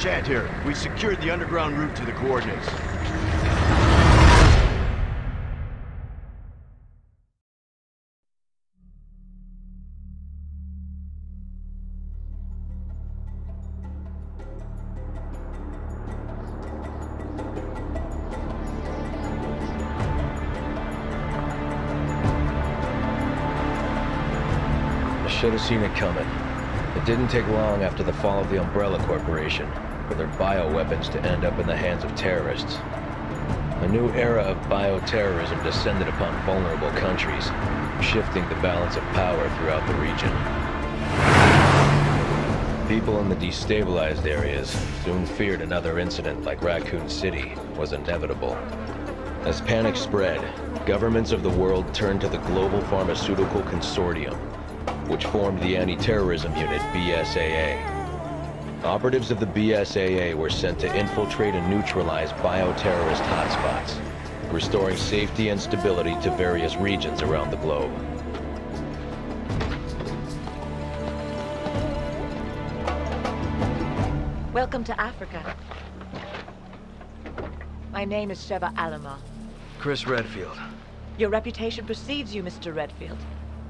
Shad here. We secured the underground route to the coordinates. I should have seen it coming. It didn't take long after the fall of the Umbrella Corporation for their bioweapons to end up in the hands of terrorists. A new era of bioterrorism descended upon vulnerable countries, shifting the balance of power throughout the region. People in the destabilized areas soon feared another incident like Raccoon City was inevitable. As panic spread, governments of the world turned to the Global Pharmaceutical Consortium, which formed the anti-terrorism unit BSAA. Operatives of the BSAA were sent to infiltrate and neutralize bioterrorist hotspots, restoring safety and stability to various regions around the globe. Welcome to Africa. My name is Sheva Alomar. Chris Redfield. Your reputation precedes you, Mr. Redfield.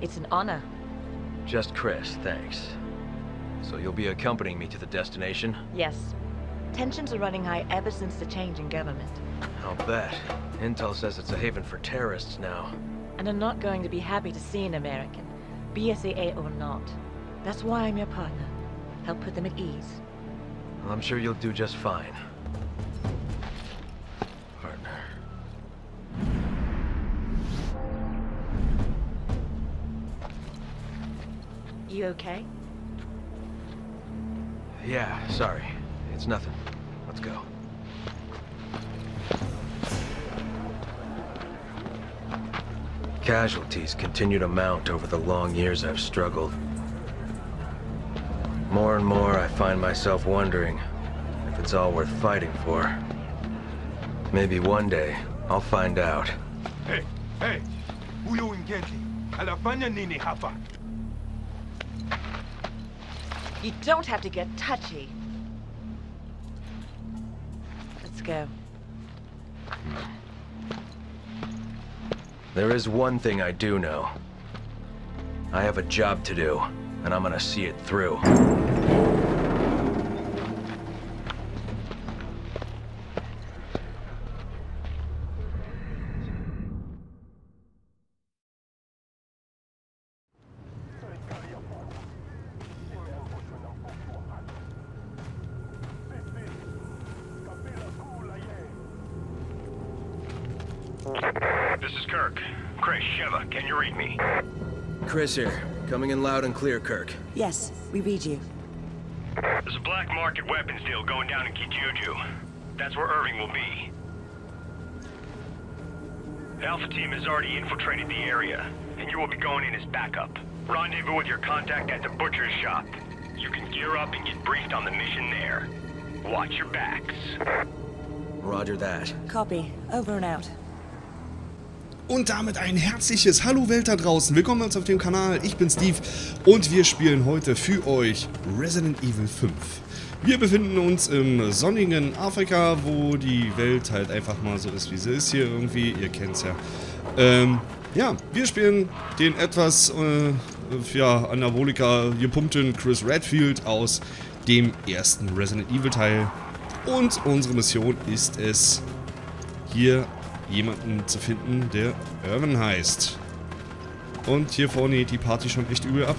It's an honor. Just Chris, thanks. So you'll be accompanying me to the destination? Yes. Tensions are running high ever since the change in government. I'll bet. Intel says it's a haven for terrorists now. And I'm not going to be happy to see an American, BSAA or not. That's why I'm your partner. Help put them at ease. Well, I'm sure you'll do just fine. Partner. You okay? Yeah, sorry. It's nothing. Let's go. Casualties continue to mount over the long years I've struggled. More and more I find myself wondering if it's all worth fighting for. Maybe one day I'll find out. Hey, hey! Uyu Ngeti, alafanya nini hapa? You don't have to get touchy. Let's go. There is one thing I do know. I have a job to do, and I'm gonna see it through. Chris here. Coming in loud and clear, Kirk. Yes, we read you. There's a black market weapons deal going down in Kijuju. That's where Irving will be. The Alpha team has already infiltrated the area, and you will be going in as backup. Rendezvous with your contact at the butcher's shop. You can gear up and get briefed on the mission there. Watch your backs. Roger that. Copy. Over and out. Und damit ein herzliches Hallo Welt da draußen, willkommen bei uns auf dem Kanal, ich bin Steve und wir spielen heute für euch Resident Evil 5. Wir befinden uns im sonnigen Afrika, wo die Welt halt einfach mal so ist, wie sie ist hier irgendwie, ihr kennt's ja. Ja, wir spielen den etwas, ja, Anabolika gepumpten Chris Redfield aus dem ersten Resident Evil Teil. Und unsere Mission ist es, hier jemanden zu finden, der Irving heißt. Und hier vorne geht die Party schon echt übel ab.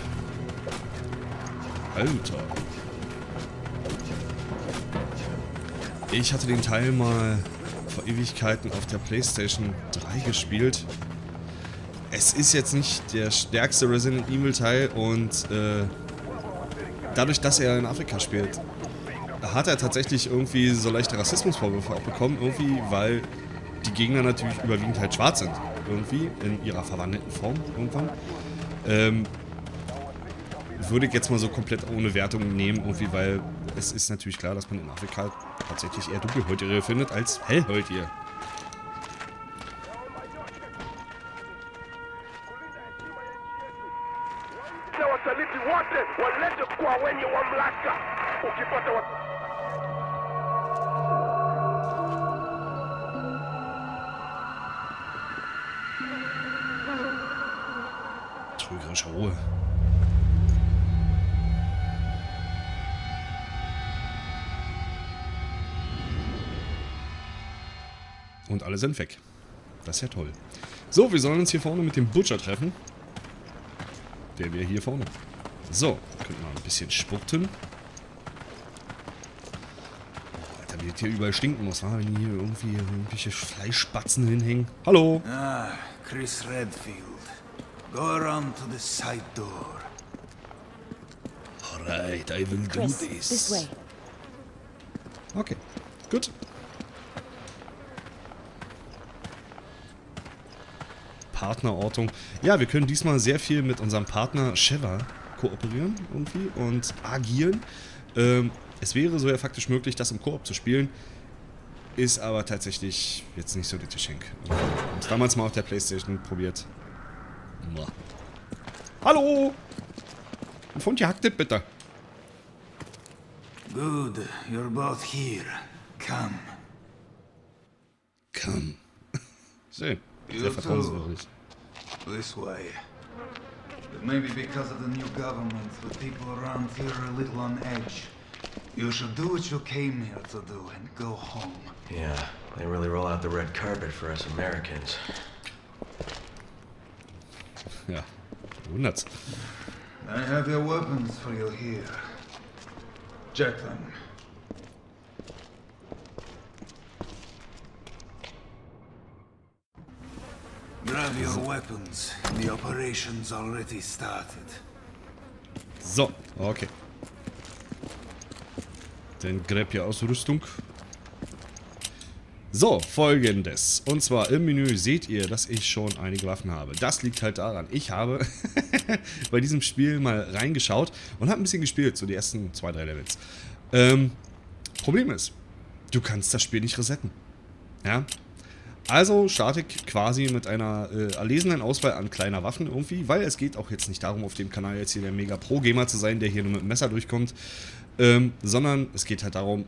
Alter. Ich hatte den Teil mal vor Ewigkeiten auf der Playstation 3 gespielt. Es ist jetzt nicht der stärkste Resident Evil Teil und dadurch, dass er in Afrika spielt, hat er tatsächlich irgendwie so leichte Rassismusvorwürfe auch bekommen, irgendwie, weil die Gegner natürlich überwiegend halt schwarz sind, irgendwie, in ihrer verwandelten Form irgendwann. Würde ich jetzt mal so komplett ohne Wertung nehmen, irgendwie, weil es ist natürlich klar, dass man in Afrika tatsächlich eher Dunkelhäutige findet als Hellhäutige. Trügerische Ruhe. Und alle sind weg. Das ist ja toll. So, wir sollen uns hier vorne mit dem Butcher treffen. Der wäre hier vorne. So, könnten wir ein bisschen spurten. Alter, wie das hier überall stinken muss, wenn hier irgendwie irgendwelche Fleischspatzen hinhängen. Hallo! Ah, Chris Redfield. Go around to the side door. Alright, I will Chris, do this. This way. Okay, gut. Partnerortung. Ja, wir können diesmal sehr viel mit unserem Partner Sheva kooperieren irgendwie und agieren. Es wäre so ja faktisch möglich, das im Koop zu spielen. Ist aber tatsächlich jetzt nicht so das Geschenk. Wir haben es damals mal auf der Playstation probiert. Mua. Hallo! Von dir hackt bitte. Good, you're both here. Come. Come. Schön. Sehr vertrauenswürdig. This way. But maybe because of the new government, the people around here are a little on edge. You should do what you came here to do and go home. Yeah, they really roll out the red carpet for us Americans. Ja, wundert's. I have your weapons for you here. Check them. Grab your weapons. The operation's already started. So, okay. Dann grab hier Ausrüstung. So, folgendes. Und zwar im Menü seht ihr, dass ich schon einige Waffen habe. Das liegt halt daran. Ich habe bei diesem Spiel mal reingeschaut und habe ein bisschen gespielt, so die ersten 2-3 Levels. Problem ist, du kannst das Spiel nicht resetten. Ja? Also starte ich quasi mit einer erlesenen Auswahl an kleiner Waffen irgendwie, weil es geht auch jetzt nicht darum, auf dem Kanal jetzt hier der Mega-Pro-Gamer zu sein, der hier nur mit dem Messer durchkommt, sondern es geht halt darum,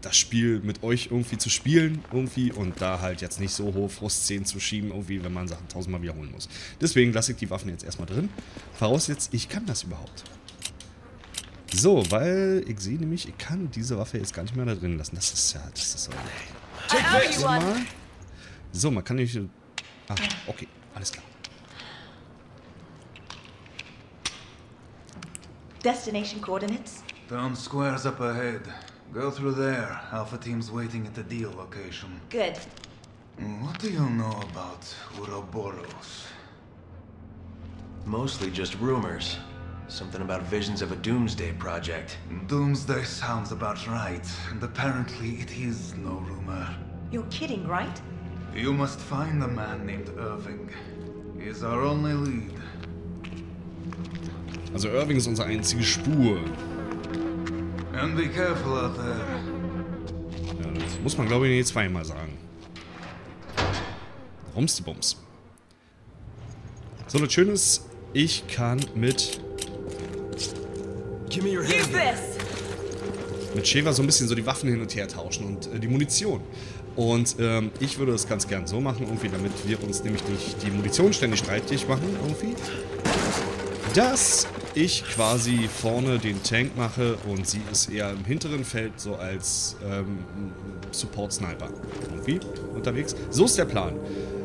das Spiel mit euch irgendwie zu spielen irgendwie und da halt jetzt nicht so hohe Frustszenen zu schieben irgendwie, wenn man Sachen tausendmal wiederholen muss. Deswegen lasse ich die Waffen jetzt erstmal drin, voraussetzt, ich kann das überhaupt. So, weil ich sehe nämlich, ich kann diese Waffe jetzt gar nicht mehr da drin lassen. Das ist ja, das ist so. So, man kann nicht... Ah, okay, alles klar. Destination coordinates. Town squares up ahead. Go through there. Alpha team's waiting at the deal location. Good. What do you know about Uroboros? Mostly just rumors. Something about visions of a doomsday project. Doomsday sounds about right, and apparently it is no rumor. You're kidding, right? You must find a man named Irving. He is our only lead. Also Irving ist unsere einzige Spur. And be careful out there. Ja, das muss man glaube ich nicht zweimal sagen. Rumstebums. So, das Schöne ist, ich kann mit Sheva so ein bisschen so die Waffen hin und her tauschen und die Munition. Und ich würde das ganz gern so machen, irgendwie, damit wir uns nämlich nicht die Munition ständig streitig machen, irgendwie. Dass ich quasi vorne den Tank mache und sie ist eher im hinteren Feld so als Support-Sniper irgendwie unterwegs. So ist der Plan.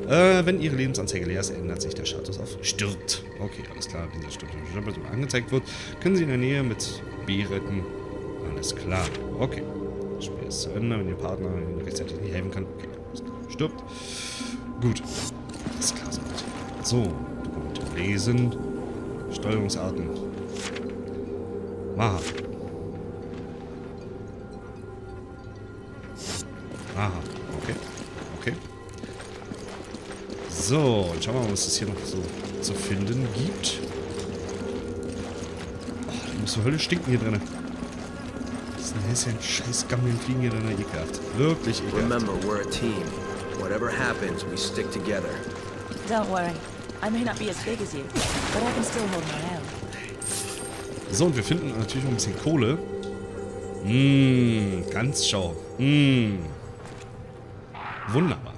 Wenn ihre Lebensanzeige leer ist, ändert sich der Status auf stirbt. Okay, alles klar. Wenn dieser Status angezeigt wird, können Sie in der Nähe mit B retten. Alles klar. Okay. Das Spiel ist zu Ende, wenn Ihr Partner Ihnen rechtzeitig nicht helfen kann. Okay, alles klar. Stirbt. Gut. Alles klar. So, Dokumente lesen. Steuerungsarten. Wahrhaft. Aha, okay. Okay. So, und schauen wir mal, was es hier noch so zu finden gibt. Oh, da muss die Hölle stinken hier drin. Das ist ein hässlicher Scheißgammeln fliegen hier drin, ekelhaft. Wirklich ekelhaft. Remember, we're a team. Whatever happens, we stick together. Don't worry. I may not be as big as you, but I can still hold my own. So, und wir finden natürlich noch ein bisschen Kohle. Ganz schau. Wunderbar.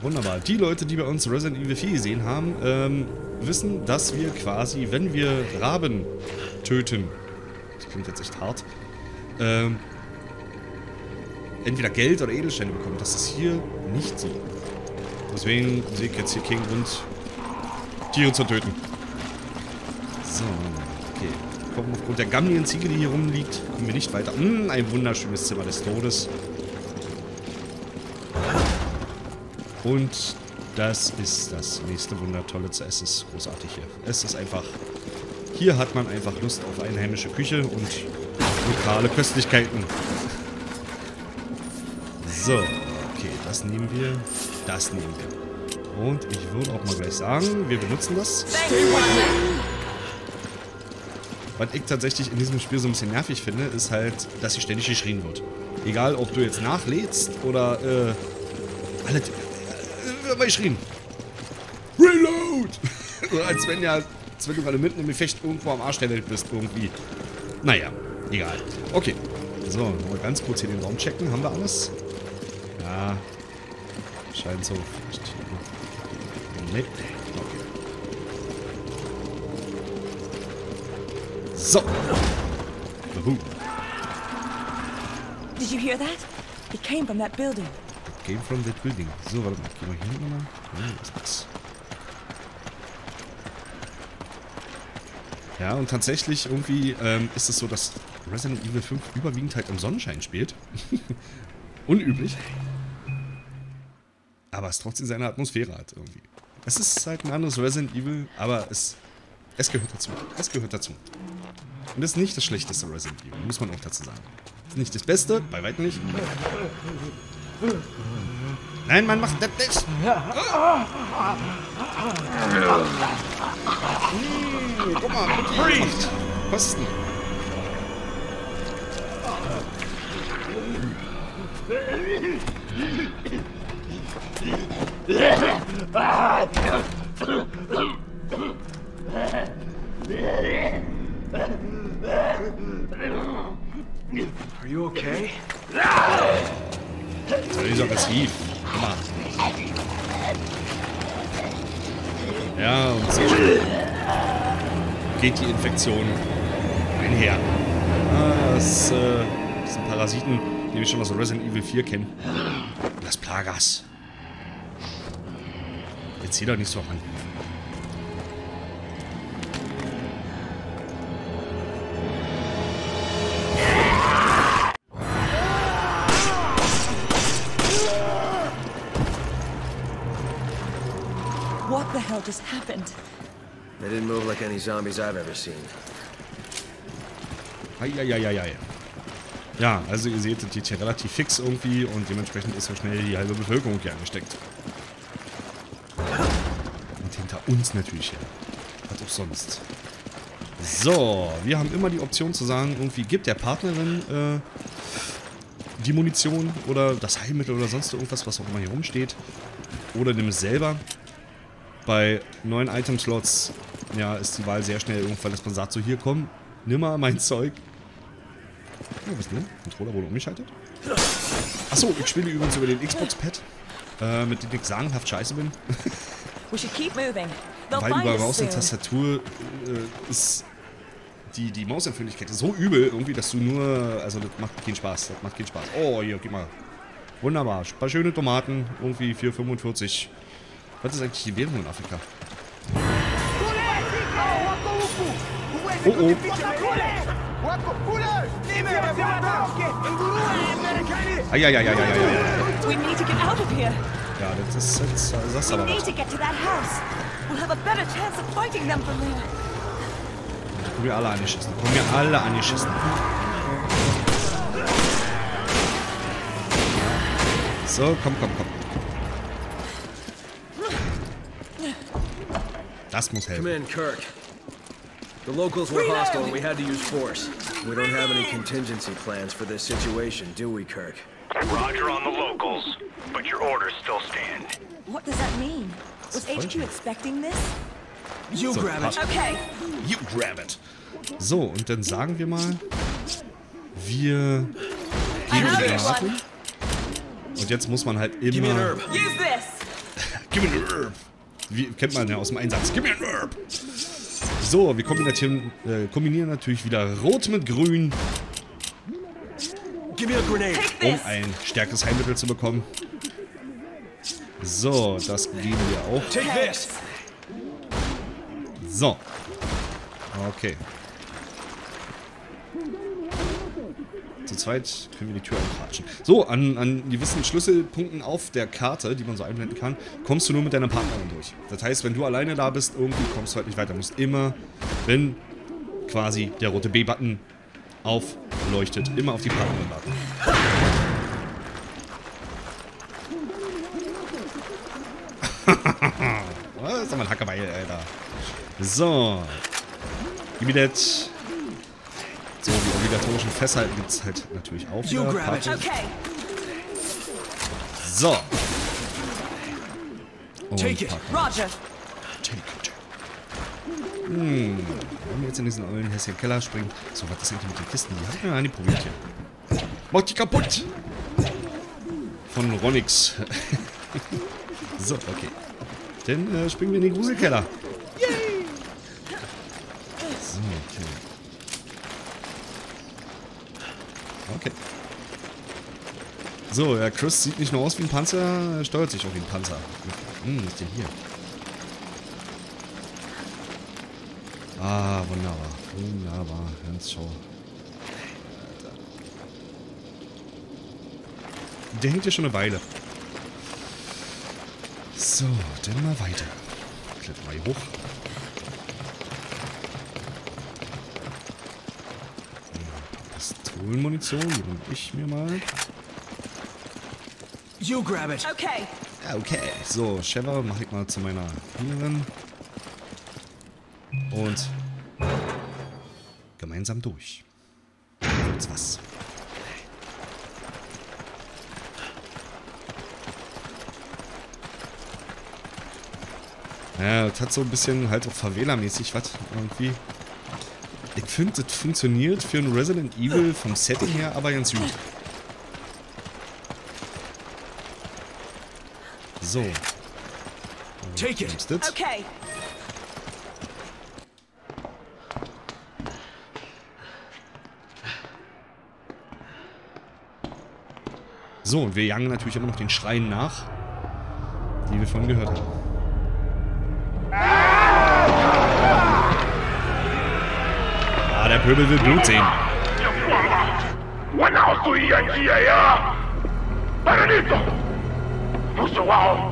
Wunderbar. Die Leute, die bei uns Resident Evil 4 gesehen haben, wissen, dass wir quasi, wenn wir Raben töten, das klingt jetzt echt hart, entweder Geld oder Edelsteine bekommen. Das ist hier nicht so. Deswegen sehe ich jetzt hier keinen Grund, Tiere zu töten. So, okay. Kommen aufgrund der Gamlienziege, die hier rumliegt, kommen wir nicht weiter. Ein wunderschönes Zimmer des Todes. Und das ist das nächste Wundertolle. Es ist großartig hier. Es ist einfach... Hier hat man einfach Lust auf einheimische Küche und lokale Köstlichkeiten. So, okay, das nehmen wir. Das nehmen wir. Und ich würde auch mal gleich sagen, wir benutzen das. Was ich tatsächlich in diesem Spiel so ein bisschen nervig finde, ist halt, dass hier ständig geschrien wird. Egal, ob du jetzt nachlädst oder, alle, wird mal geschrien. Reload! Oder als wenn ja, als wenn du gerade mitten im Gefecht irgendwo am Arsch der Welt bist, irgendwie. Naja, egal. Okay. So, mal ganz kurz hier den Raum checken. Haben wir alles? Ja. Scheint so. Nee. So. Did you hear that? It came from that building. It came from that building. So, warte mal, gehen wir hier hinten mal. Was ist das? Ja, und tatsächlich irgendwie ist es so, dass Resident Evil 5 überwiegend halt im Sonnenschein spielt. Unüblich. Aber es trotzdem seine Atmosphäre hat irgendwie. Es ist halt ein anderes Resident Evil, aber es gehört dazu. Es gehört dazu. Und das ist nicht das schlechteste Resident Evil, muss man auch dazu sagen. Das ist nicht das Beste, bei weitem nicht. Nein, man macht das nicht! Guck mal, Kosten! Are you okay? So, die ist aggressiv. Ja, und so geht die Infektion einher. Das sind Parasiten, die wir schon aus Resident Evil 4 kennen. Das Plagas. Jetzt zieh doch nicht so ran. What just happened? They didn't move like any zombies I've ever seen. Eieieiei. Ja, also ihr seht, das geht hier relativ fix irgendwie und dementsprechend ist ja schnell die halbe Bevölkerung hier angesteckt. Und hinter uns natürlich her. Was auch sonst. So, wir haben immer die Option zu sagen, irgendwie gibt der Partnerin die Munition oder das Heilmittel oder sonst irgendwas, was auch immer hier rumsteht. Oder nimm es selber. Bei 9 Item-Slots, ja, ist die Wahl sehr schnell irgendwann, dass man sagt, so hier, komm, nimm mal mein Zeug. Oh, was denn? Controller wurde umgeschaltet. Achso, ich spiele übrigens über den Xbox-Pad, mit dem ich sagenhaft scheiße bin. Weil über Maus und Tastatur ist die Mausempfindlichkeit so übel irgendwie, dass du nur, also das macht keinen Spaß, Oh, hier, gib mal. Wunderbar. Ein paar schöne Tomaten. Irgendwie 4,45. Was ist eigentlich die Währung in Afrika? Oh, oh. Ja. Ja, das ist jetzt... Das ist aber was. Kommen wir alle angeschissen. So, komm. Das muss helfen. Come in, Kirk. The locals were hostile and we had to use force. We don't have any contingency plans for this situation, do we, Kirk? Roger on the locals, but your orders still stand. What does that mean? Was HQ expecting this? You grab it. Okay. You grab it. So, und dann sagen wir mal, wir geben die Daten. Und jetzt muss man halt immer... Give me an herb. Use this. Give me an herb. Wie kennt man ja aus dem Einsatz. Give me an herb. So, wir kombinieren natürlich wieder Rot mit Grün. Um ein stärkeres Heilmittel zu bekommen. So, das geben wir auch. So. Okay. Zu zweit können wir die Tür ankratschen. So, an gewissen Schlüsselpunkten auf der Karte, die man so einblenden kann, kommst du nur mit deiner Partnerin durch. Das heißt, wenn du alleine da bist, irgendwie kommst du halt nicht weiter. Du musst immer, wenn quasi der rote B-Button aufleuchtet, immer auf die Partnerin warten. Was ist mal Hackebeil, Alter. So. Gib mir das. So, die obligatorischen Fässer gibt es halt natürlich auch wieder. So. Und wenn wir jetzt in diesen ollen hässlichen Keller springen. So, was ist eigentlich mit den Kisten? Die hatten wir an die probiert hier. Mach die kaputt! Von Ronix. So, okay. Dann springen wir in den Gruselkeller. Yay! So, okay. So, ja, Chris sieht nicht nur aus wie ein Panzer, er steuert sich auch wie ein Panzer. Hm, was ist denn hier? Ah, wunderbar. Wunderbar. Ganz schau. Alter. Der hängt ja schon eine Weile. So, dann mal weiter. Klettern mal hier hoch. Pistolenmunition, die bringe ich mir mal. You grab it. Okay. Okay. So, Sheva mache ich mal zu meiner Hühnerin. Und gemeinsam durch. Jetzt was. Ja, das hat so ein bisschen halt auch Favela-mäßig was irgendwie. Ich finde, das funktioniert für ein Resident Evil vom Setting her aber ganz gut. So. Take it. Okay. So, und wir jagen natürlich immer noch den Schreien nach, die wir vorhin gehört haben. Ah, der Pöbel will Blut sehen. Wann haust du hier an dir, ja? Paradiso! You don't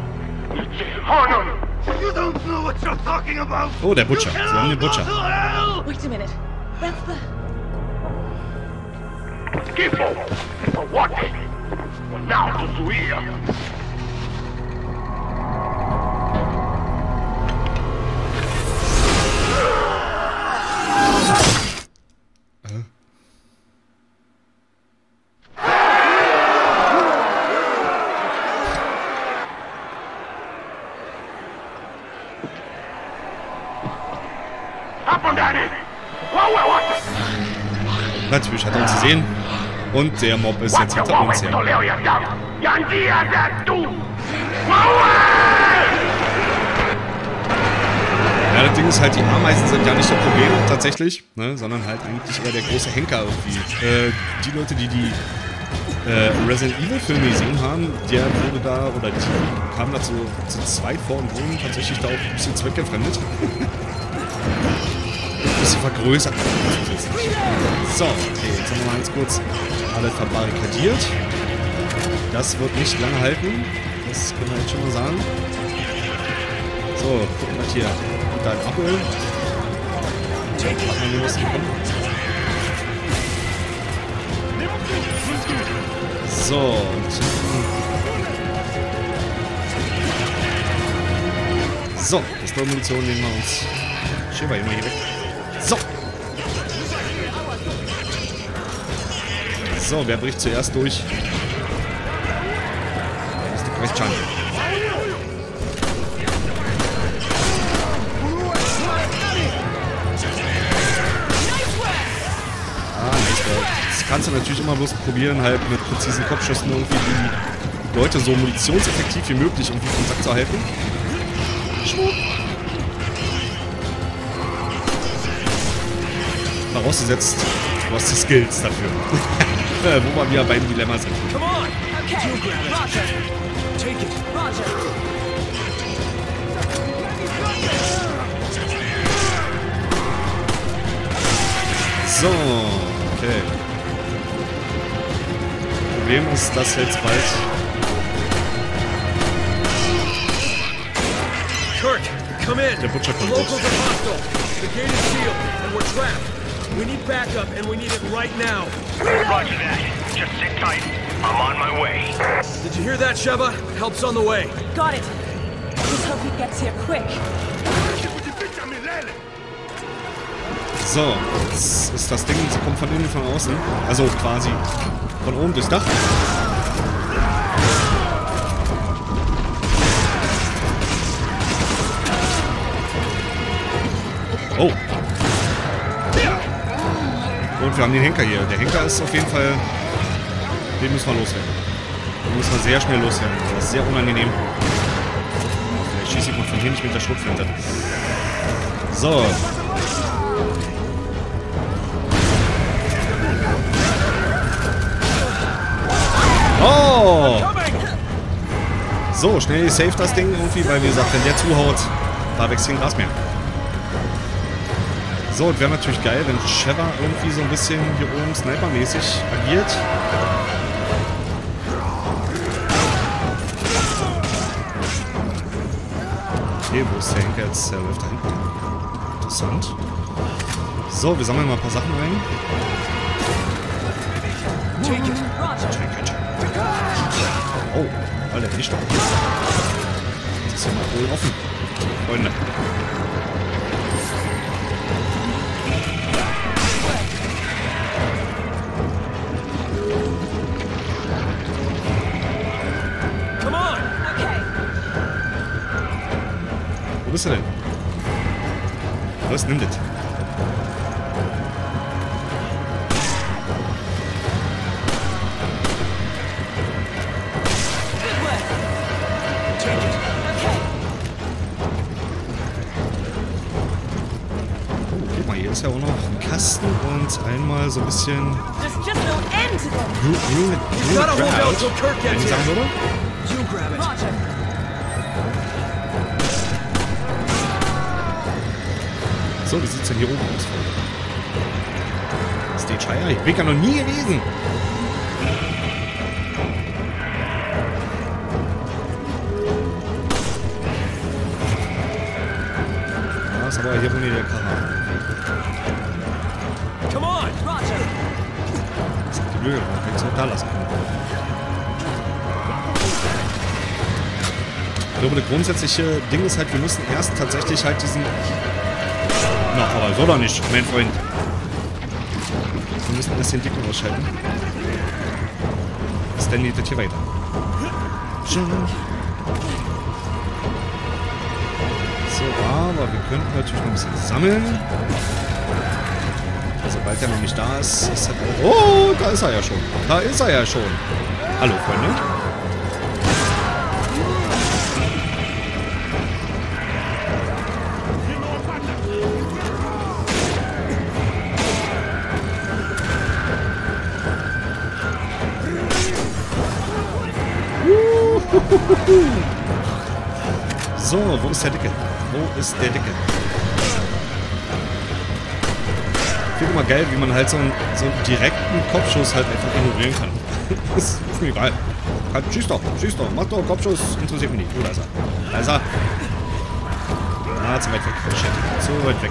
know what you're talking about! Oh, der Butcher. Sie haben den Butcher. Wait a minute. That's the... Skipo! For what? Natürlich hat er uns gesehen. Und der Mob ist jetzt hinter uns her. Ja, das Ding ist halt, die Ameisen sind ja nicht das Problem tatsächlich, ne, sondern halt eigentlich eher der große Henker irgendwie. Die Leute, die Resident Evil Filme gesehen haben, der wurde da, oder die kamen da zu zweit vor und wurden tatsächlich da auch ein bisschen zweckgefremdet. Ein bisschen vergrößert. So, okay, jetzt haben wir mal ganz kurz alle verbarrikadiert. Das wird nicht lange halten. Das können wir jetzt schon mal sagen. So, gucken wir mal hier. Und dann abholen. Machen wir was gekommen. So, und so, Pistolmunition nehmen wir uns. Schön war immer hier weg. So. So, wer bricht zuerst durch? Das ist der Christian. Kannst du natürlich immer bloß probieren, halt mit präzisen Kopfschüssen irgendwie die Leute so munitionseffektiv wie möglich irgendwie vom Sack zu halten. Vorausgesetzt, du hast die Skills dafür. Wo wir wieder beim Dilemma sind. So, okay. Das Problem ist, dass jetzt bald. Kirk, komm in! Der Butcher kommt durch. The gate is sealed and we're trapped. We need backup and we need it right now. Roger that. Just sit tight. I'm on my way. Did you hear that, Sheva? Help's on the way. Got it. Let's hope he gets here quick. So, jetzt ist das Ding, sie kommt von innen, von außen. Also quasi von oben durchs Dach. Oh. Und wir haben den Henker hier. Der Henker ist auf jeden Fall... Den müssen wir loswerden. Den müssen wir sehr schnell loswerden. Das ist sehr unangenehm. Vielleicht schieße ich mal von hier nicht mit der Schrotflinte. So. Oh! So, schnell save das Ding irgendwie, weil wie gesagt, wenn der zuhaut, da wächst kein Gras mehr. So, und wäre natürlich geil, wenn Sheva irgendwie so ein bisschen hier oben snipermäßig agiert. Okay, wo ist der Henker jetzt? Der läuft da hinten. Interessant. So, wir sammeln mal ein paar Sachen ein. Oh, Alter, die Stopp. Das ist ja mal wohl offen. Freunde. Come on. Okay. Wo bist du denn? Los, nimm das. Ja auch noch einen Kasten und einmal so ein bisschen so, wie sieht es denn hier oben aus? Stage Higher? Ich bin ja noch nie gewesen! Ja, ist aber hier von der Kamera. Hätte ich auch da lassen können. Ich glaube, das grundsätzliche Ding ist halt, wir müssen erst tatsächlich halt diesen... Na, aber so doch nicht, mein Freund. Wir müssen erst den Dicken ausschalten. Dann geht das hier weiter. So, aber wir könnten natürlich noch ein bisschen sammeln. Sobald er noch nicht da ist, ist er... Oh, da ist er ja schon. Da ist er ja schon. Hallo, Freunde. So, wo ist der Dicke? Wo ist der Dicke? Ich finde immer geil, wie man halt so einen direkten Kopfschuss halt einfach ignorieren kann. Das ist mir geil. Schieß doch, mach doch einen Kopfschuss, interessiert mich nicht. Oh, da ist er. Da ist er. Ah, zu weit weg. Shit. Zu weit weg.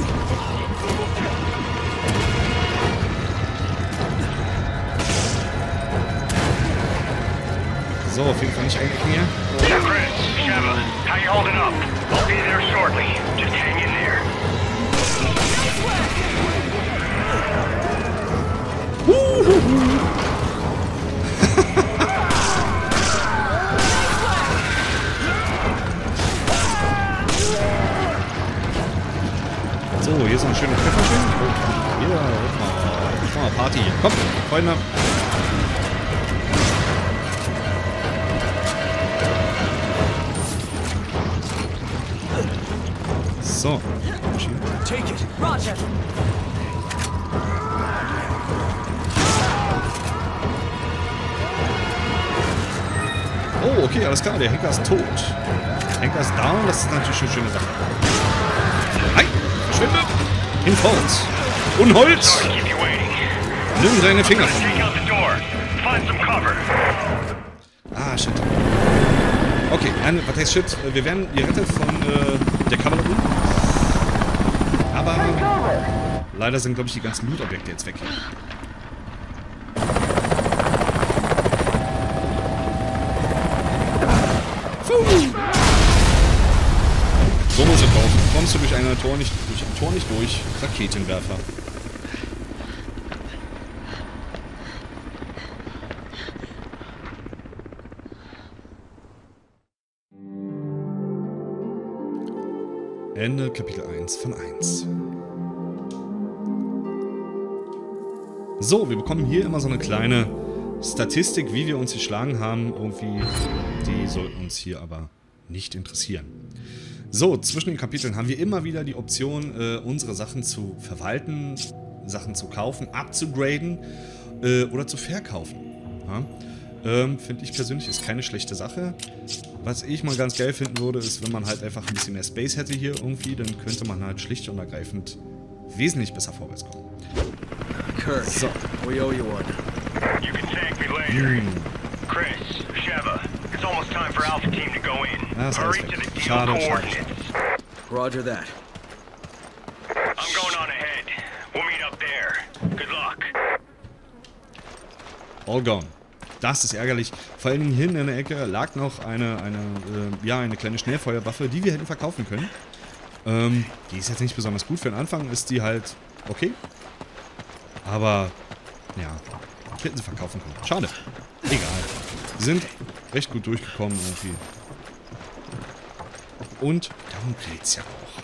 So, auf jeden Fall nicht einigen hier. Chris, Sheva, how you holding up? I'll be there shortly. Just hang in there. So, hier ist ein schöner Treffer. Ja, mach mal Party. Komm, Freunde. So. Take it. Roger. Oh, okay, alles klar, der Henker ist tot. Der Henker ist down, das ist natürlich eine schöne Sache. Nein, verschwinde! Hinfort! Unhold! Nimm deine Finger! Ah, shit. Okay, nein, was heißt shit? Wir werden gerettet von der Kavallerie. Aber leider sind, glaube ich, die ganzen Loot-Objekte jetzt weg. So muss es laufen. Kommst du durch ein Tor nicht durch. Raketenwerfer. Ende Kapitel 1 von 1. So, wir bekommen hier immer so eine kleine Statistik, wie wir uns geschlagen haben. Irgendwie, die sollten uns hier aber nicht interessieren. So, zwischen den Kapiteln haben wir immer wieder die Option, unsere Sachen zu verwalten, Sachen zu kaufen, abzugraden oder zu verkaufen. Ja? Finde ich persönlich, ist keine schlechte Sache. Was ich mal ganz geil finden würde, ist, wenn man halt einfach ein bisschen mehr Space hätte hier irgendwie, dann könnte man halt schlicht und ergreifend wesentlich besser vorwärts kommen. Kirk, so. We owe you one. You can thank me later. Chris, Sheva, it's almost time for Alpha Team to go in. Hurry to the deal coordinates. Roger that. I'm going on ahead. We'll meet up there. Good luck. All gone. Das ist ärgerlich. Vor allen Dingen hier in der Ecke lag noch eine kleine Schnellfeuerwaffe, die wir hätten verkaufen können. Die ist jetzt nicht besonders gut. Für den Anfang ist die halt okay. Aber ja, hätten sie verkaufen können. Schade. Egal. Sie sind recht gut durchgekommen irgendwie. Und darum geht's ja auch.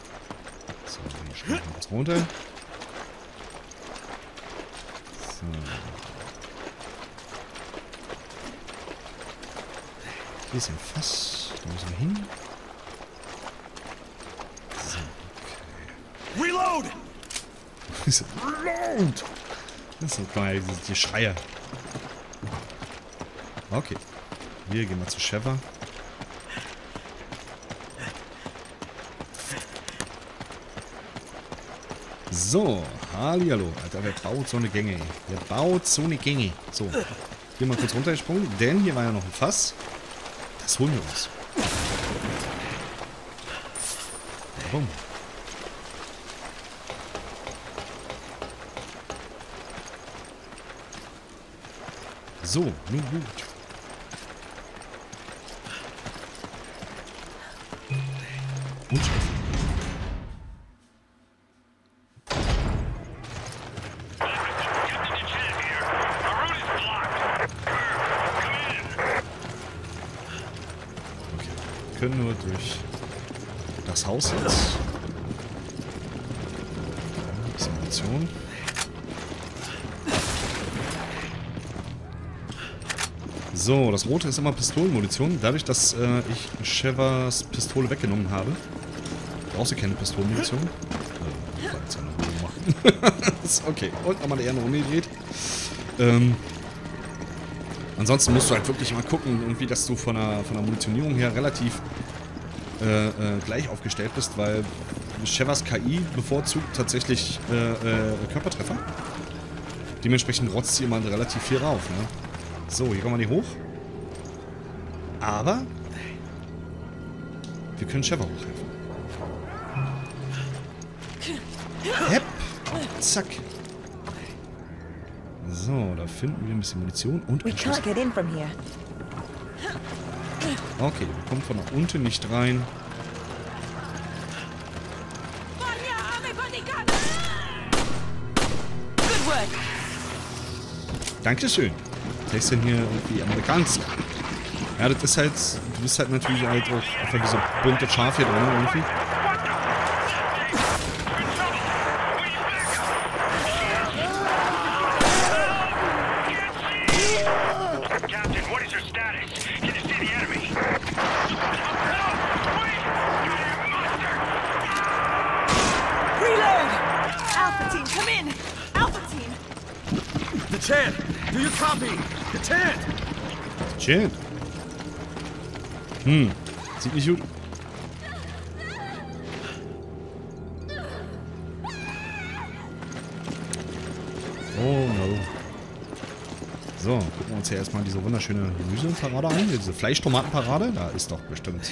So, dann schauen wir uns runter. So. Hier ist ein Fass. Da müssen wir hin. So, okay. Reload! Reload! Das sind mal die Schreie. Okay. Hier gehen wir zu Sheva. So, hallihallo. Alter, wer baut so eine Gänge? Wer baut so eine Gänge? So, hier mal kurz runtergesprungen, denn hier war ja noch ein Fass. Das holen wir uns. Warum? So, nun gut. Gut. Können nur durch das Haus jetzt. Simulation. So, das Rote ist immer Pistolenmunition. Dadurch, dass ich Shevas Pistole weggenommen habe, brauchst du keine Pistolenmunition. Ich kann jetzt ja noch mal machen. Okay, und nochmal eine Runde gedreht. Ansonsten musst du halt wirklich mal gucken, irgendwie, dass du von der Munitionierung her relativ gleich aufgestellt bist, weil Shevas KI bevorzugt tatsächlich Körpertreffer. Dementsprechend rotzt sie immer relativ viel rauf, ne? So, hier kommen wir nicht hoch. Aber wir können Sheva hochhelfen. Hepp. Zack. So, da finden wir ein bisschen Munition und ein Schuss. Okay, wir kommen von nach unten nicht rein. Dankeschön. Vielleicht sind hier irgendwie Amerikaner. Ja, das ist halt. Du bist halt natürlich halt auch einfach wie so bunte Schaf hier drin irgendwie. Hm, sieht nicht gut. Oh no. So, gucken wir uns hier erstmal diese wunderschöne Gemüseparade an. Diese Fleischtomatenparade. Da ist doch bestimmt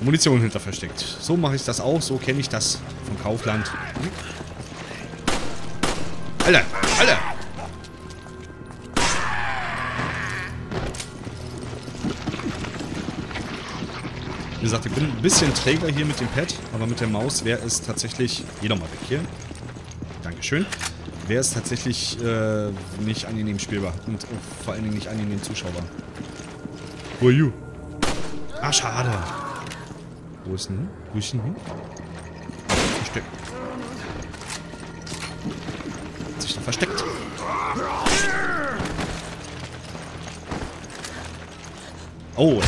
Munition hinter versteckt. So mache ich das auch. So kenne ich das vom Kaufland. Alter, Alter! Wie gesagt, ich bin ein bisschen träger hier mit dem Pad, aber mit der Maus wäre es tatsächlich... Geh doch mal weg hier. Dankeschön. Wäre es tatsächlich nicht angenehm spielbar und vor allen Dingen nicht angenehm zuschaubar. Who are you? Ah, schade. Wo ist denn? Wo ist denn hin? Versteckt. Hat sich da versteckt. Oh.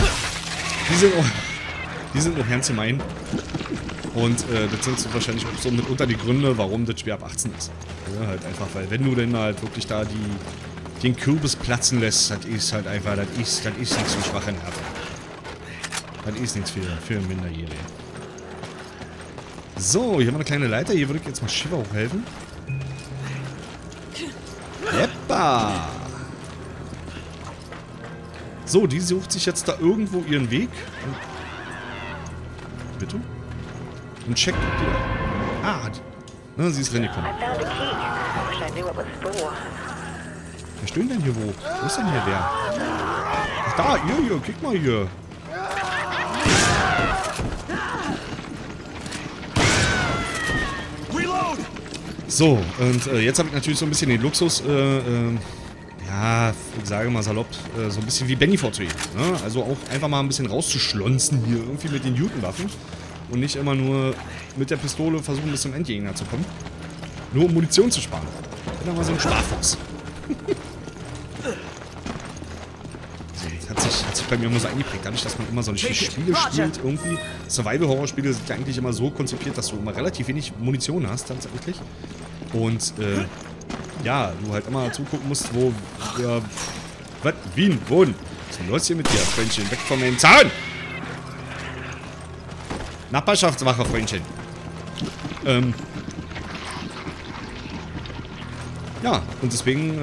Die sind noch ganz gemein. Und das sind so wahrscheinlich so mitunter die Gründe, warum das Spiel ab 18 ist. Ja, halt einfach, weil wenn du denn halt wirklich da den Kürbis platzen lässt, das ist halt einfach, das ist nichts für schwache Nerven. Das ist nichts für Minderjährige. So, hier haben wir eine kleine Leiter. Hier würde ich jetzt mal Sheva hochhelfen. Jeppa! So, die sucht sich jetzt da irgendwo ihren Weg. Bitte? Und checkt die. Ah, na, sie ist reingekommen. Wer stöhnt denn hier wo? Wo ist denn hier wer? Ach da, hier, guck mal hier. So, und jetzt habe ich natürlich so ein bisschen den Luxus, ja, ich sage mal salopp, so ein bisschen wie Benny Forte, ne? Also auch einfach mal ein bisschen rauszuschlonzen hier, irgendwie mit den Newton-Waffen. Und nicht immer nur mit der Pistole versuchen, bis zum Endgegner zu kommen. Nur um Munition zu sparen. Ich bin mal so ein Sparfuchs. So, das hat sich bei mir immer so eingeprägt, dadurch, dass man immer so viele Spiele spielt irgendwie. Survival-Horror-Spiele sind ja eigentlich immer so konzipiert, dass du immer relativ wenig Munition hast, tatsächlich. Und, ja, du halt immer zugucken musst, wo... was? Wien? Wohnen? Was ist denn los hier mit dir, Freundchen? Weg von meinem Zaun! Nachbarschaftswache, Freundchen. Ja, und deswegen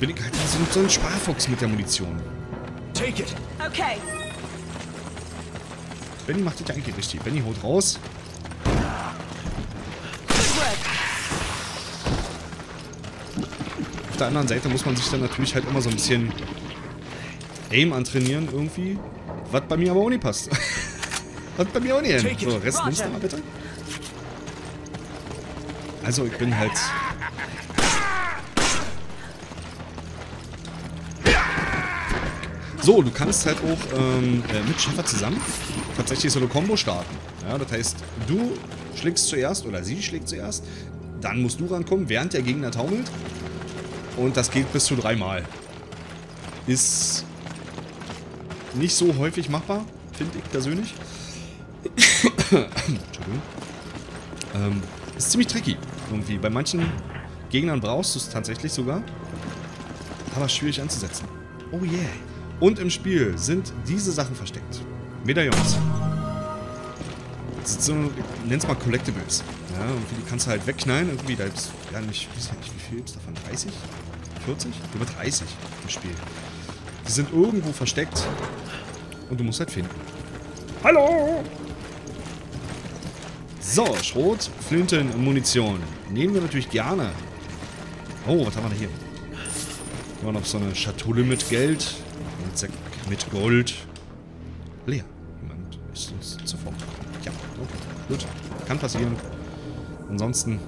bin ich halt so ein Sparfuchs mit der Munition. Take it. Okay. Benny macht das ja eigentlich richtig. Benny holt raus. Auf der anderen Seite muss man sich dann natürlich halt immer so ein bisschen Aim antrainieren irgendwie, was bei mir aber auch nicht passt. Was bei mir auch nicht hin. So, Rest nimmst du mal bitte. Also, ich bin halt... So, du kannst halt auch mit Sheva zusammen tatsächlich so eine Combo starten. Ja, das heißt, du schlägst zuerst oder sie schlägt zuerst, dann musst du rankommen, während der Gegner taumelt. Und das geht bis zu 3 Mal. Ist nicht so häufig machbar, finde ich persönlich. Entschuldigung. Ist ziemlich tricky irgendwie. Bei manchen Gegnern brauchst du es tatsächlich sogar. Aber schwierig anzusetzen. Oh yeah. Und im Spiel sind diese Sachen versteckt. Medaillons. Das sind so, nenn's mal Collectibles. Ja, und die kannst du halt wegknallen. Irgendwie, da gibt's, ja nicht, ich weiß ja nicht, wie viel gibt's davon? 30? 40? Über 30 im Spiel. Die sind irgendwo versteckt. Und du musst halt finden. Hallo! So, Schrot, Flinten und Munition. Nehmen wir natürlich gerne. Oh, was haben wir denn hier? Immer noch so eine Schatulle mit Geld. Ein Sack mit Gold. Leer. Jemand ist uns zuvor. Ja, okay. Gut. Kann passieren. Ansonsten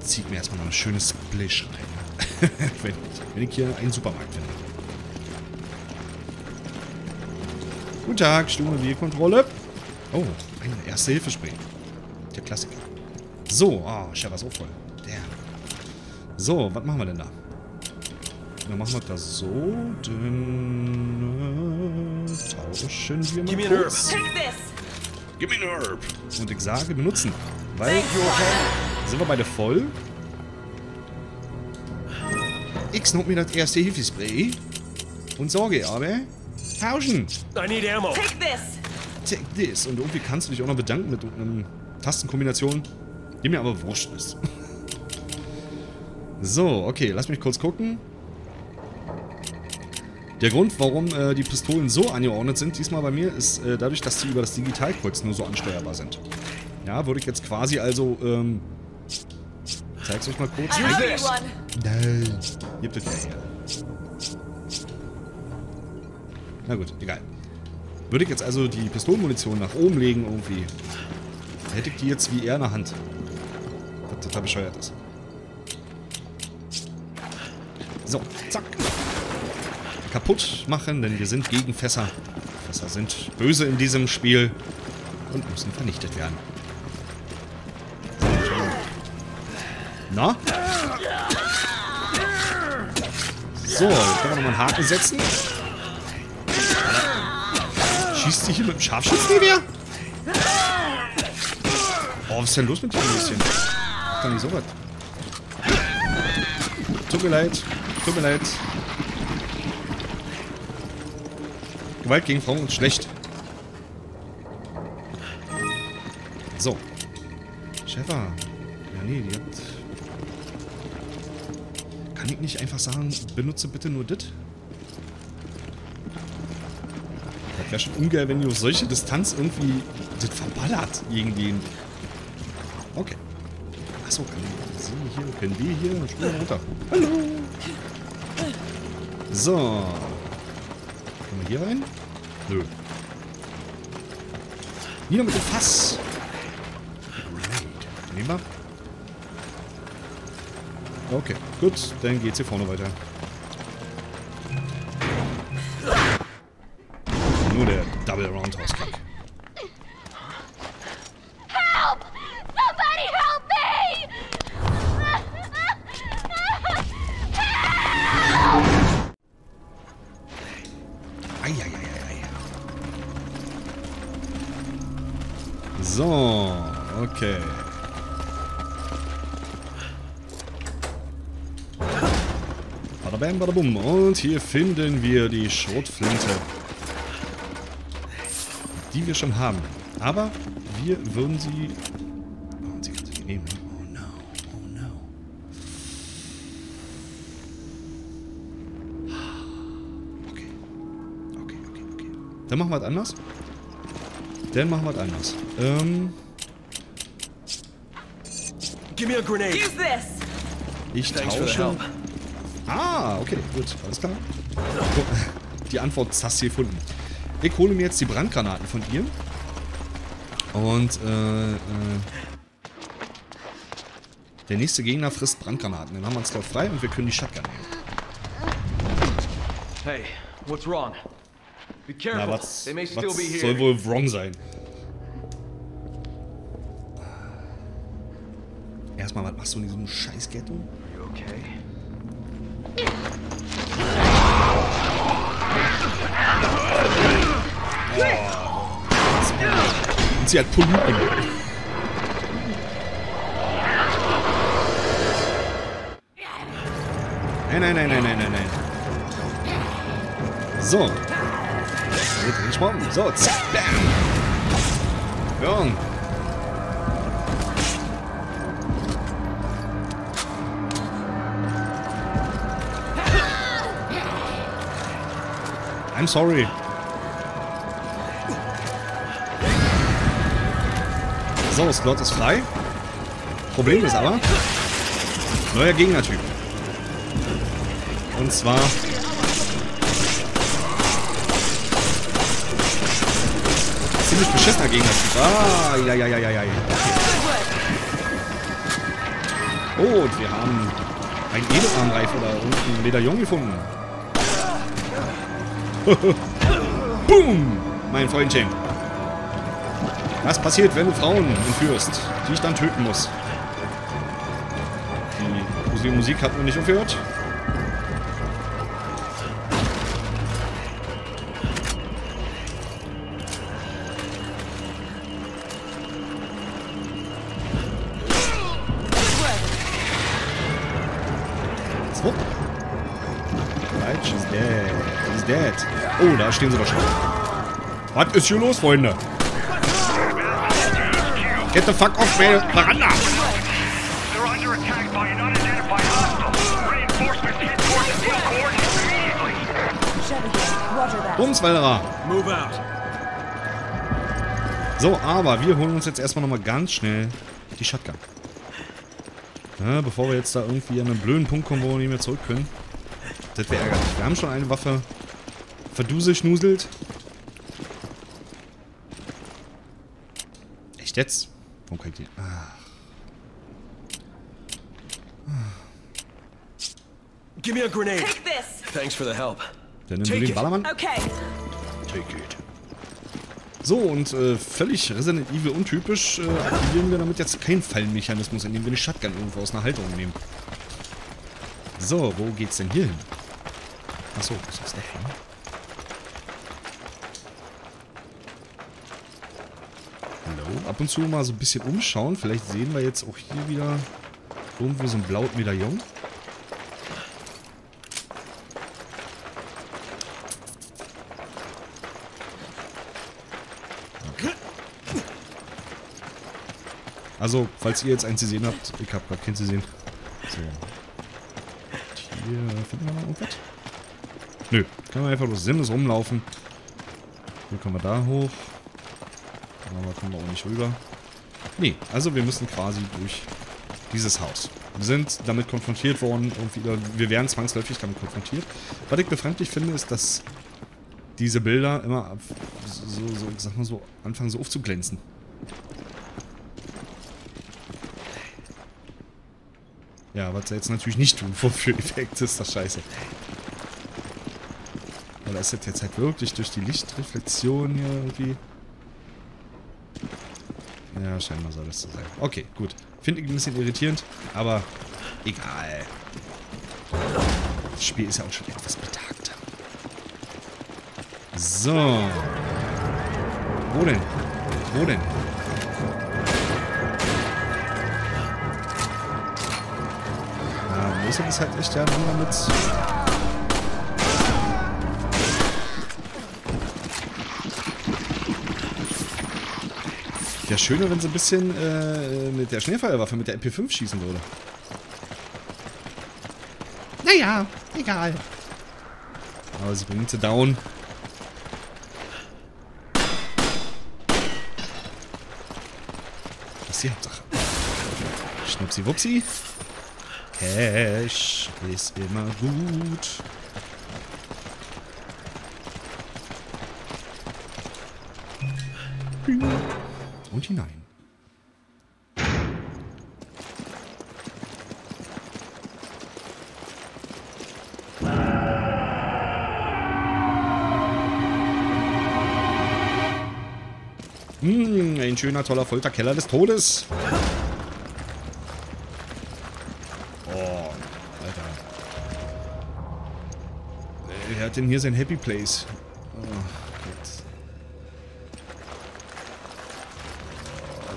zieht mir erstmal noch ein schönes Splish rein. wenn ich hier einen Supermarkt finde. Guten Tag, Stumme Wheelkontrolle. Oh, ein Erste-Hilfe-Spray. Der Klassiker. So, oh, Sheva ist auch voll. Der. So, was machen wir denn da? Dann machen wir das so. Dann tauschen wir mal kurz. Give me an herb. Und ich sage, benutzen. Weil, sind wir beide voll. X nimmt mir das Erste-Hilfe-Spray. Und sorge, aber... Tauschen! I need ammo. Take this! Take this. Und irgendwie kannst du dich auch noch bedanken mit einer Tastenkombination, die mir aber wurscht ist. So, okay, lass mich kurz gucken. Der Grund, warum die Pistolen so angeordnet sind, diesmal bei mir, ist dadurch, dass sie über das Digitalkreuz nur so ansteuerbar sind. Ja, würde ich jetzt quasi also, zeig's euch mal kurz. Nein. Gibt es ja her. Na gut, egal. Würde ich jetzt also die Pistolenmunition nach oben legen irgendwie, hätte ich die jetzt wie er in der Hand. Was total bescheuert ist. So, zack. Kaputt machen, denn wir sind gegen Fässer. Fässer sind böse in diesem Spiel und müssen vernichtet werden. Na? So, können wir nochmal einen Haken setzen. Schießt sie hier mit dem Scharfschützengewehr? Oh, was ist denn los mit dem Mädchen? Macht doch nicht so was. Tut mir leid. Tut mir leid. Gewalt gegen Frauen ist schlecht. So. Sheva. Ja, nee, die hat... Kann ich nicht einfach sagen, benutze bitte nur dit? Wäre schon ungeil, wenn du auf solche Distanz irgendwie das verballert gegen den. Okay. Achso, können wir hier springen runter. Hallo! So. Können wir hier rein? Nö. Nieder mit dem Fass! Nehmen wir. Okay, gut. Dann geht's hier vorne weiter. Nur der Double Roundhouse Kick. Help! Somebody help me! Help! Eieieiei. So, okay. Bada bam, bada bum. Und hier finden wir die Schrotflinte, die wir schon haben. Aber wir würden sie... Oh, und sie kann sie nehmen. Oh no, oh no. Okay. Okay, okay, okay. Dann machen wir was anders. Dann machen wir was anders. Give me a grenade. Use this. Ich tausche... Ah, okay, gut. Alles klar. Die Antwort hast du gefunden. Ich hole mir jetzt die Brandgranaten von ihr. Und, der nächste Gegner frisst Brandgranaten. Dann haben wir uns dort frei und wir können die Shotgun nehmen. Hey, what's wrong? Be careful. Na, was soll wohl wrong sein? Erstmal, was machst du in diesem scheiß Ghetto? You okay? Und sie hat Polypen. Nein, nein, nein, nein, nein, nein, nein. So. gesprungen. So, zack, bam. Boom. I'm sorry. So, das Slot ist frei. Problem ist aber, neuer Gegnertyp. Und zwar ziemlich beschissener Gegnertyp. Ah, ja. Okay. Oh, und wir haben einen Edelarmreif oder einen Medaillon gefunden. Boom! Mein Freundchen. Was passiert, wenn du Frauen entführst, die ich dann töten muss? Die Musik hat noch nicht aufgehört. Oh, da stehen sie doch schon. Was ist hier los, Freunde? Get the fuck off, man. Veranda! Bumswalderer. So, aber wir holen uns jetzt erstmal nochmal ganz schnell die Shotgun. Ja, bevor wir jetzt da irgendwie an einen blöden Punkt kommen, wo wir nicht mehr zurück können. Das wäre ärgerlich. Wir haben schon eine Waffe. Verdusel, schnuselt. Echt jetzt? Warum kann ich die? Give me a grenade. Take this. Thanks for the help. Dann nehmen wir den Ballermann. Okay. Take it. So, und völlig Resident Evil untypisch aktivieren wir damit jetzt keinen Fallmechanismus, indem wir eine Shotgun irgendwo aus einer Halterung nehmen. So, wo geht's denn hier hin? Achso, was ist das denn? Ab und zu mal so ein bisschen umschauen. Vielleicht sehen wir jetzt auch hier wieder irgendwo so ein blaues Medaillon. Okay. Also, falls ihr jetzt eins gesehen habt, ich hab grad keins gesehen. So. Hier finden wir noch irgendwas. Nö, kann man einfach bloß sinnlos rumlaufen. Hier kommen wir da hoch. Aber kommen wir auch nicht rüber. Nee, also wir müssen quasi durch dieses Haus. Wir sind damit konfrontiert worden und wir werden zwangsläufig damit konfrontiert. Was ich befremdlich finde, ist, dass diese Bilder immer so anfangen so aufzuglänzen. Ja, was sie jetzt natürlich nicht tun, wofür Effekt ist das scheiße. Oder ist das jetzt halt wirklich durch die Lichtreflexion hier irgendwie. Ja, scheinbar soll das so sein. Okay, gut. Finde ich ein bisschen irritierend, aber egal. Das Spiel ist ja auch schon etwas betagter. So. Wo denn? Wo denn? Ja, muss das halt echt ja nur mit. Ja, schöner, wenn sie ein bisschen mit der Schneefeuerwaffe, mit der MP5 schießen würde. Naja, egal. Aber sie bringt sie down. Das ist die Hauptsache. Schnupsi-wupsi. Cash ist immer gut. Und hinein. Ein schöner, toller Folterkeller des Todes. Oh, Alter. Wer hat denn hier sein Happy Place?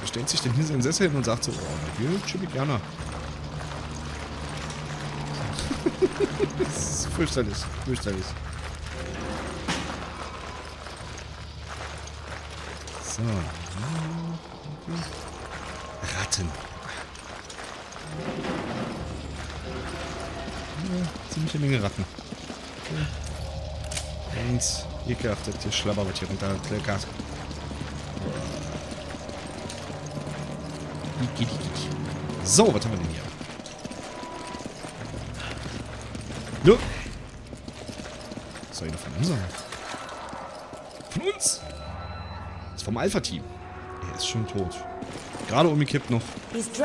Stellt sich denn hier seinen Sessel hin und sagt so, oh, hier chill ich gerne. Das ist fürchterlich, fürchterlich. So. Ratten. Ja, ziemliche Menge Ratten. Eins. Ekelhaft, der Schlabber wird hier runter. Plagas. So, was haben wir denn hier? Nö. Was soll ich noch von uns sagen? Von uns? Das ist vom Alpha-Team. Er ist schon tot. Gerade umgekippt noch. Ja, das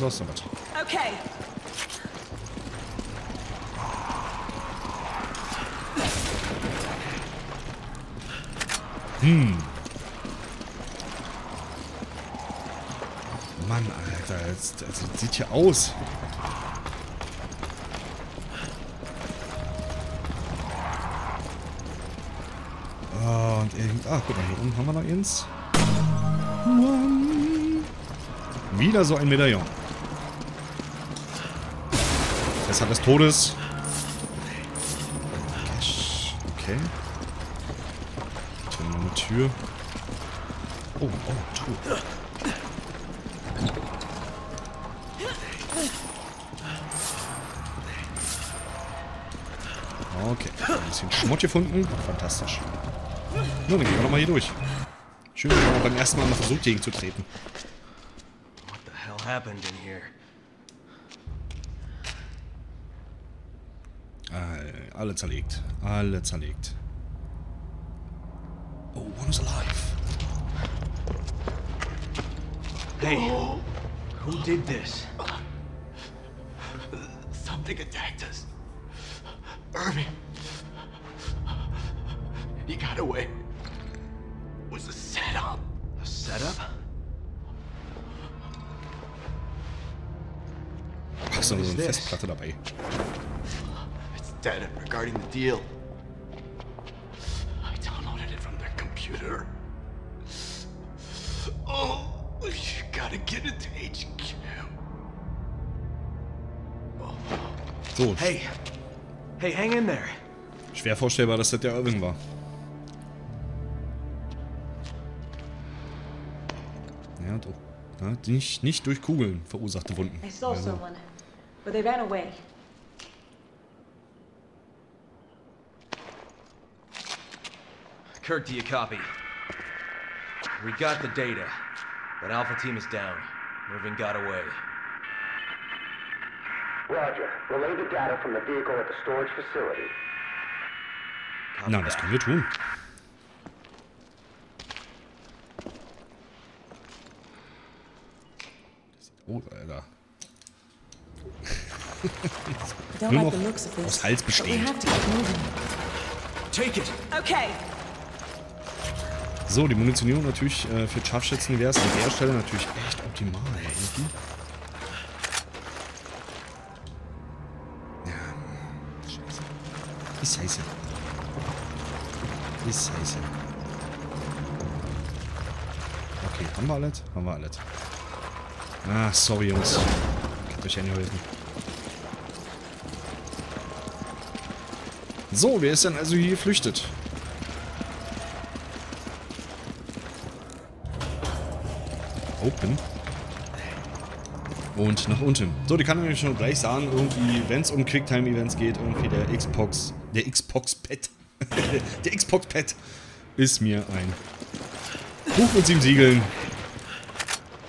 war's damit. Okay. Mann, Alter, das sieht hier aus. Oh, und irgend. Ach, guck mal, hier oben haben wir noch eins. Mann. Wieder so ein Medaillon. Deshalb des Todes. Cash. Okay. Noch eine Tür. Oh, Tür. Okay, ein bisschen Schmott gefunden. Fantastisch. Na, dann gehen wir nochmal hier durch. Schön, dass man beim ersten Mal noch versucht, gegen zu treten. What the hell happened in here? Alle zerlegt. Alle zerlegt. Oh, one's alive. Hey, who did this? Something attacked us. Irving. He got away. It was a setup. A setup? Hast du so eine Festplatte dabei? It's data regarding the deal. I downloaded it from their computer. Oh, you gotta get it to HQ. So. Hey, hang in there. Schwer vorstellbar, dass das der Irving war. Ja, doch. Ja, nicht durch Kugeln verursachte Wunden. Ich sah jemanden, aber sie ran away. Kurt, do you copy? We got the data, but Alpha Team is down. Irving got away. Roger. Relay the data from the vehicle at the storage facility. Na, das können wir tun. Oh, Alter. Nur noch aus Hals bestehen. Okay. So, die Munitionierung natürlich für Scharfschützen wäre es an der Stelle natürlich echt optimal. Irgendwie. Ist heiße. Okay, haben wir alles. Ah, sorry Jungs. Ich hab euch ja nicht geholfen. So, wer ist denn also hier geflüchtet? Open. Und nach unten. So, die kann nämlich schon gleich sagen, irgendwie, wenn es um Quicktime-Events geht, irgendwie der Xbox-Pad. Der Xbox-Pad ist mir ein Buch mit 7 Siegeln.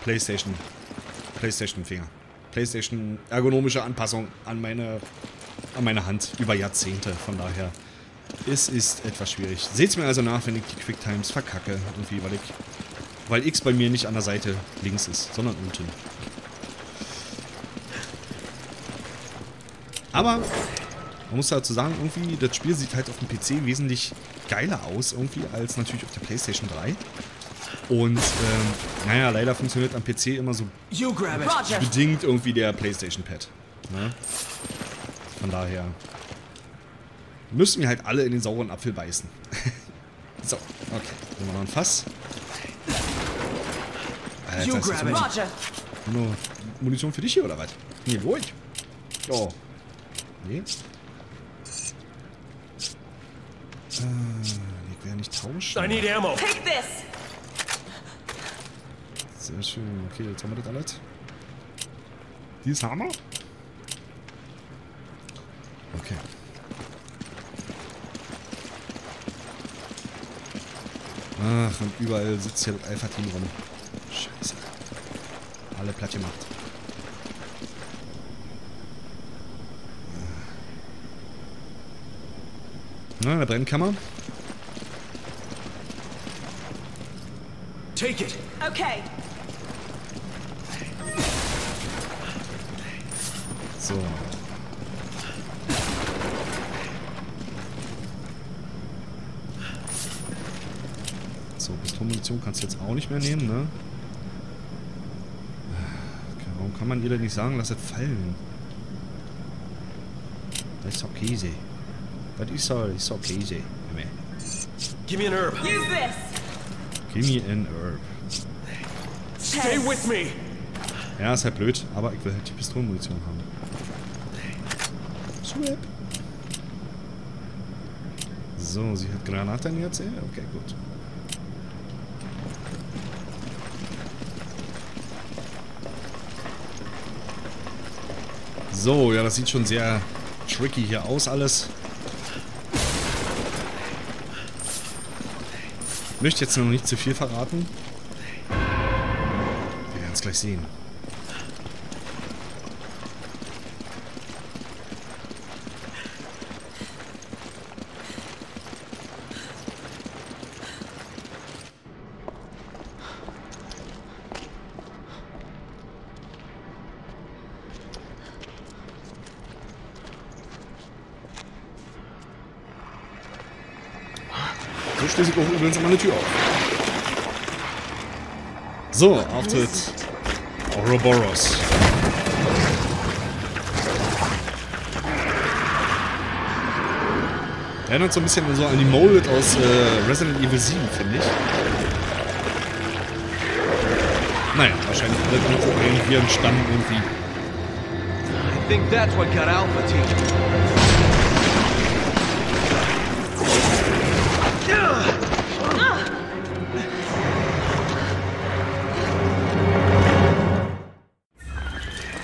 PlayStation-Finger. PlayStation-ergonomische Anpassung an meine Hand über Jahrzehnte. Von daher, es ist etwas schwierig. Seht's mir also nach, wenn ich die Quicktimes verkacke. Irgendwie, weil X bei mir nicht an der Seite links ist, sondern unten. Aber man muss dazu sagen, irgendwie, das Spiel sieht halt auf dem PC wesentlich geiler aus, irgendwie, als natürlich auf der PlayStation 3. Und, naja, leider funktioniert am PC immer so bedingt irgendwie der PlayStation Pad. Ne? Von daher müssen wir halt alle in den sauren Apfel beißen. So, okay. Nehmen wir noch ein Fass. Alter, das ist nur Munition für dich hier, oder was? Hier, wo ich? Oh. Nee. Die werden nicht tauschen. I need ammo. Take this. Sehr schön. Okay, jetzt haben wir das alles. Die ist Hammer. Okay. Ach, und überall sitzt hier das Alpha-Team rum. Scheiße. Alle platt gemacht. Na, in der Brennkammer. Take it. Okay. So. So, Pistolenmunition kannst du jetzt auch nicht mehr nehmen, ne? Warum kann man dir denn nicht sagen, lass es fallen? Das ist doch Käse. Das ist so Käse. Give me an herb. Use this. Give me an herb. Stay with me. Ja, ist halt blöd, aber ich will halt die Pistolenmunition haben. So, sie hat Granaten jetzt? Okay, gut. So, ja, das sieht schon sehr tricky hier aus, alles. Ich möchte jetzt noch nicht zu viel verraten. Wir werden es gleich sehen. Sie brauchen übrigens immer eine Tür auf. So, Auftritt Uroboros. Erinnert so ein bisschen so an die Mold aus Resident Evil 7, finde ich. Naja, wahrscheinlich alle Mikroben hier entstanden irgendwie. I think that's what got Alpha team.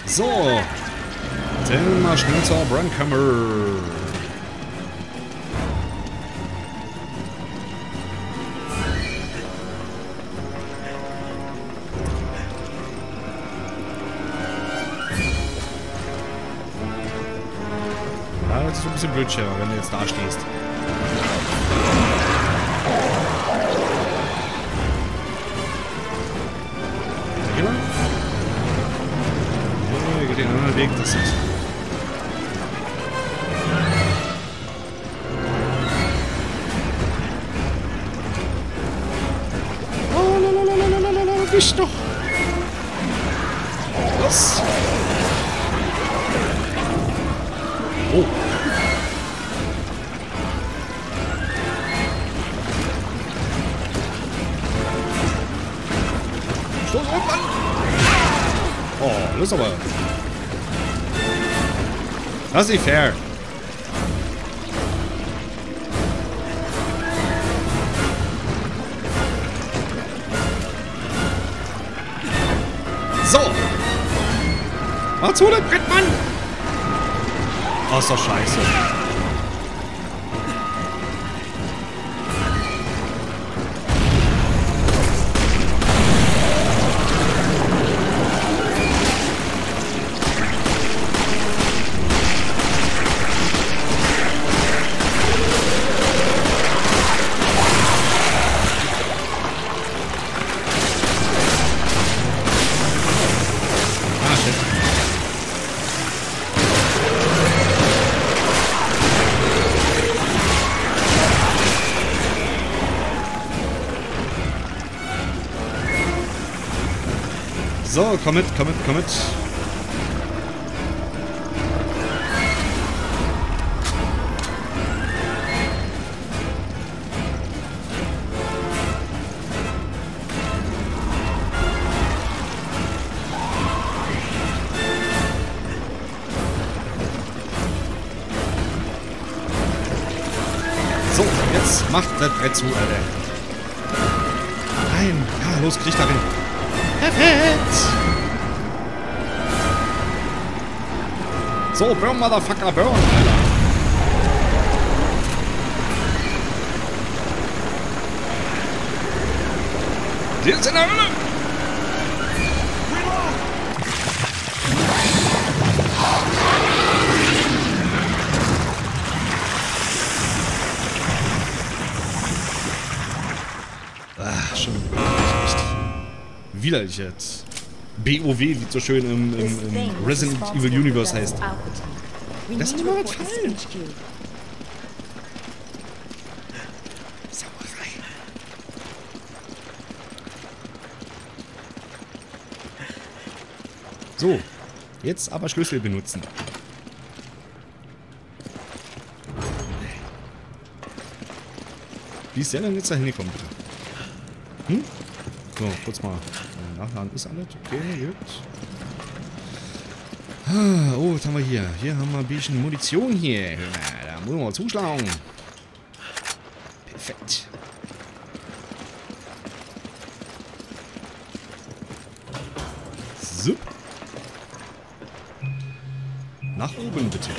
So, dann mal schnell zur Brandkammer. Ja, das ist so ein bisschen blöd, Sheva, wenn du jetzt da stehst. Den anderen Weg, das ist. Oh, lalalala, nicht noch! Was? Oh! Stoß auf, Mann! Oh, das ist aber. Das ist nicht fair. So. Mach zu, der Brettmann. Oh, ist doch scheiße. So, komm mit, komm mit, komm mit. So, jetzt macht das Brett zu, Alter. Nein. Ja, los, krieg darin. Perfekt. So, burn, Motherfucker, burn, Alter. Die ist in der Hölle. Ach, schon echt widerlich jetzt. BOW, wie so schön im Resident Evil Universe heißt. Lass mich mal was fallen. Sauerei. So, jetzt aber Schlüssel benutzen. Wie ist der denn jetzt da hingekommen, bitte? Hm? So, kurz mal. Nachladen ist alles. Okay, gut. Oh, was haben wir hier? Hier haben wir ein bisschen Munition hier. Ja, da müssen wir zuschlagen. Perfekt. So. Nach oben bitte.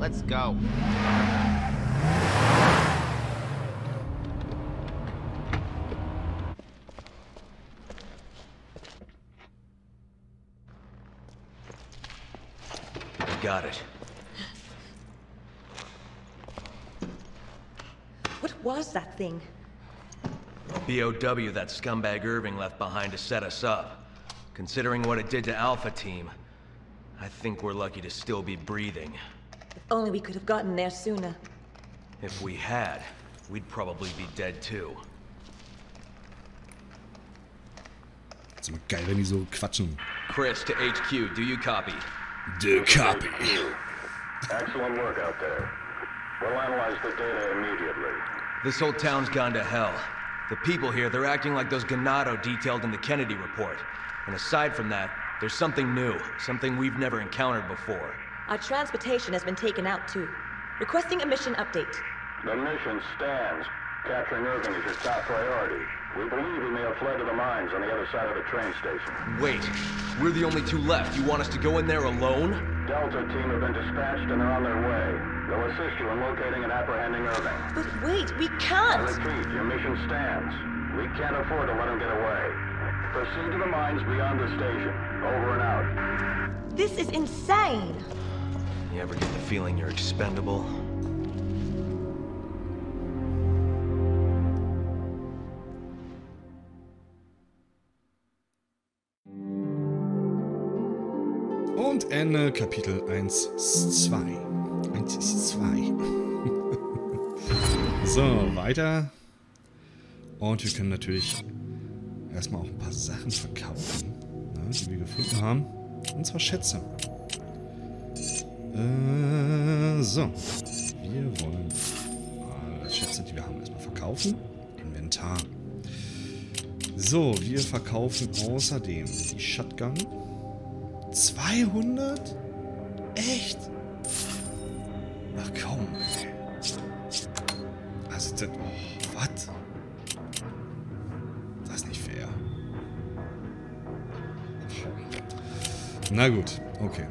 Let's go. Got it. What was that thing? BOW that scumbag Irving left behind to set us up. Considering what it did to Alpha Team, I think we're lucky to still be breathing. If only we could have gotten there sooner. If we had, we'd probably be dead too. It's immer geil, wenn die so quatschen. Chris to HQ, do you copy? Do copy. Excellent work out there. We'll analyze the data immediately. This whole town's gone to hell. The people here, they're acting like those Ganado detailed in the Kennedy report. And aside from that, there's something new, something we've never encountered before. Our transportation has been taken out, too. Requesting a mission update. The mission stands. Capturing Irving is your top priority. We believe he may have fled to the mines on the other side of the train station. Wait. We're the only two left. You want us to go in there alone? Delta team have been dispatched and they're on their way. They'll assist you in locating and apprehending Irving. But wait, we can't! I repeat, your mission stands. We can't afford to let him get away. Proceed to the mines beyond the station. Over and out. This is insane! You ever get the feeling you're expendable? Und Ende Kapitel 1, 2. So, weiter. Und wir können natürlich erstmal auch ein paar Sachen verkaufen, ne, die wir gefunden haben. Und zwar Schätze. So. Wir wollen alle Schätze, die wir haben, erstmal verkaufen. Inventar. So, wir verkaufen außerdem die Shotgun. 200? Echt? Ach komm, ey. Also, das. Oh, was? Das ist nicht fair. Na gut, okay.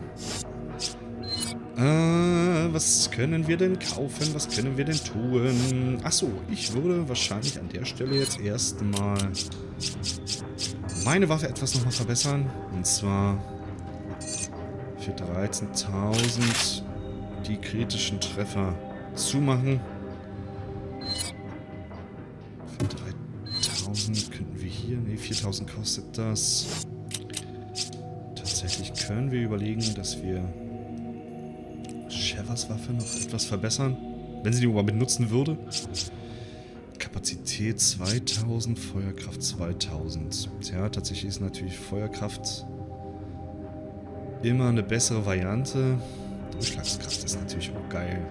Was können wir denn kaufen? Was können wir denn tun? Achso, ich würde wahrscheinlich an der Stelle jetzt erstmal meine Waffe etwas nochmal verbessern. Und zwar für 13.000 die kritischen Treffer zumachen. Für 3.000 könnten wir hier... Ne, 4.000 kostet das. Tatsächlich können wir überlegen, dass wir... Shevas Waffe noch etwas verbessern, wenn sie die überhaupt benutzen würde. Kapazität. Kapazität 2000, Feuerkraft 2000. Tja, tatsächlich ist natürlich Feuerkraft immer eine bessere Variante. Durchschlagskraft ist natürlich auch geil.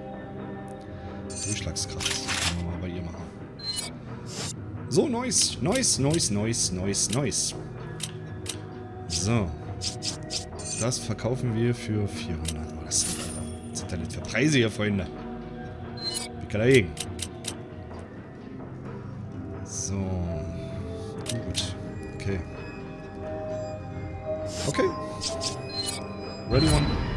Durchschlagskraft können wir mal bei ihr machen. So, nice, nice, nice, nice, nice, nice. So. Das verkaufen wir für 400. Oh, das sind ja nicht Preise hier, Freunde. Wie kann dagegen? So. Gut. Okay. Okay. Ready one.